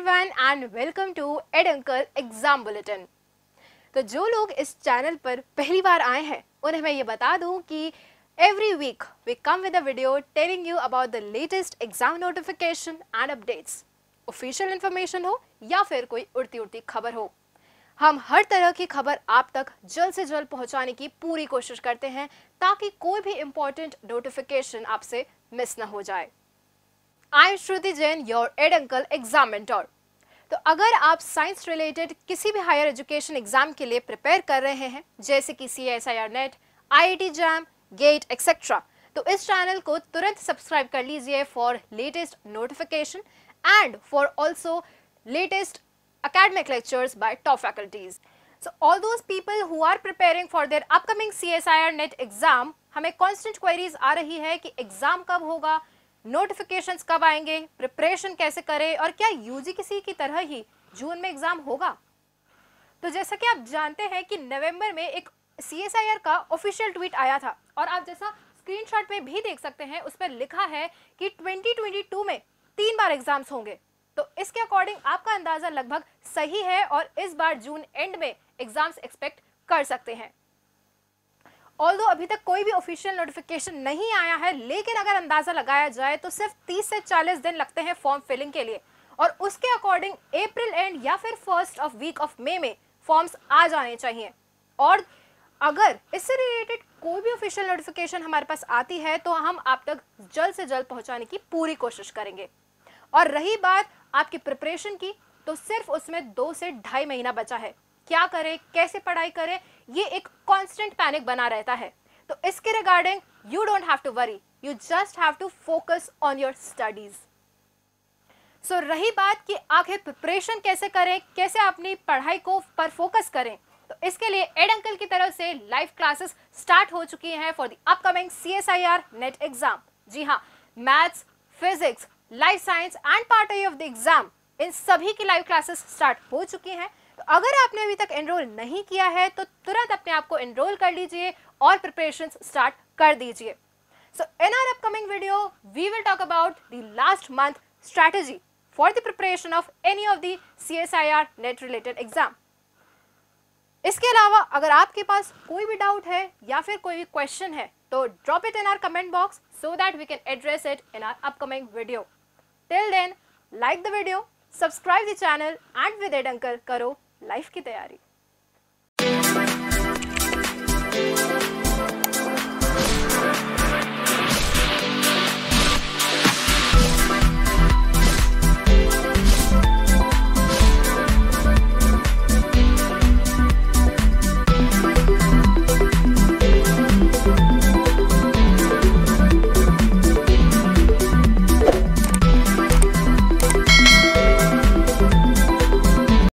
everyone and welcome to Eduncle exam bulletin. तो जो लोग इस चैनल पर पहली बार आए हैं उन्हें मैं ये बता दूं कि every week we come with a video telling you about the latest exam notification and updates। Official information हो या फिर कोई उड़ती उड़ती खबर हो, हम हर तरह की खबर आप तक जल्द से जल्द पहुंचाने की पूरी कोशिश करते हैं ताकि कोई भी इम्पोर्टेंट नोटिफिकेशन आपसे मिस ना हो जाए। I am Shruti Jain, your Eduncle exam mentor. तो अगर आप साइंस रिलेटेड किसी भी हायर एजुकेशन एग्जाम के लिए प्रिपेयर कर रहे हैं जैसे कि CSIR NET, IIT JAM, GATE etcetera, तो इस चैनल को तुरंत सब्सक्राइब कर लीजिए for latest notification and for also latest academic lectures by top faculties। So all those people who are preparing for their upcoming CSIR NET exam, हमें constant queries आ रही है कि exam कब होगा, notifications कब आएंगे, preparation कैसे करें और क्या UGC की तरह ही जून में exam होगा। तो जैसा कि आप जानते हैं कि नवंबर में एक CSIR का ऑफिशियल ट्वीट आया था और आप जैसा स्क्रीनशॉट में भी देख सकते हैं उस पर लिखा है कि 2022 में 3 बार एग्जाम्स होंगे। तो इसके अकॉर्डिंग आपका अंदाजा लगभग सही है और इस बार जून एंड में एग्जाम्स एक्सपेक्ट कर सकते हैं। ऑल्दो अभी तक कोई भी ऑफिशियल नोटिफिकेशन नहीं आया है, लेकिन अगर अंदाजा लगाया जाए तो सिर्फ 30 से 40 दिन लगते हैं फॉर्म फिलिंग के लिए और उसके अकॉर्डिंग अप्रैल एंड या फिर फर्स्ट ऑफ वीक ऑफ मई में फॉर्म्स आ जाने चाहिए। और अगर इससे रिलेटेड कोई भी ऑफिशियल नोटिफिकेशन हमारे पास आती है तो हम आप तक जल्द से जल्द पहुँचाने की पूरी कोशिश करेंगे। और रही बात आपकी प्रिपरेशन की, तो सिर्फ उसमें 2 से ढाई महीना बचा है। क्या करें, कैसे पढ़ाई करें, ये एक कांस्टेंट पैनिक बना रहता है। तो इसके regarding you don't have to worry, you just have to focus on your studies. So रही बात कि आखिर प्रिपरेशन कैसे करें, कैसे अपनी पढ़ाई को पर फोकस करें, तो इसके लिए एडंकल की तरफ से लाइव क्लासेस स्टार्ट हो चुकी हैं for the upcoming CSIR NET exam. जी हाँ, maths, physics, life science and part A of the exam, इन सभी की लाइव क्लासेस स्टार्ट हो चुकी हैं। तो अगर आपने अभी तक एनरोल नहीं किया है तो तुरंत अपने आप को एनरोल कर लीजिए और प्रिपरेशंस स्टार्ट कर दीजिए। So in our upcoming video we will talk about the last month strategy for the preparation of any of the CSIR NET related exam. इसके अलावा अगर आपके पास कोई भी डाउट है या फिर कोई भी क्वेश्चन है तो drop it in our comment box so that we can address it in our upcoming video. Till then, like the video, subscribe the channel and with Eduncle करो लाइफ की तैयारी।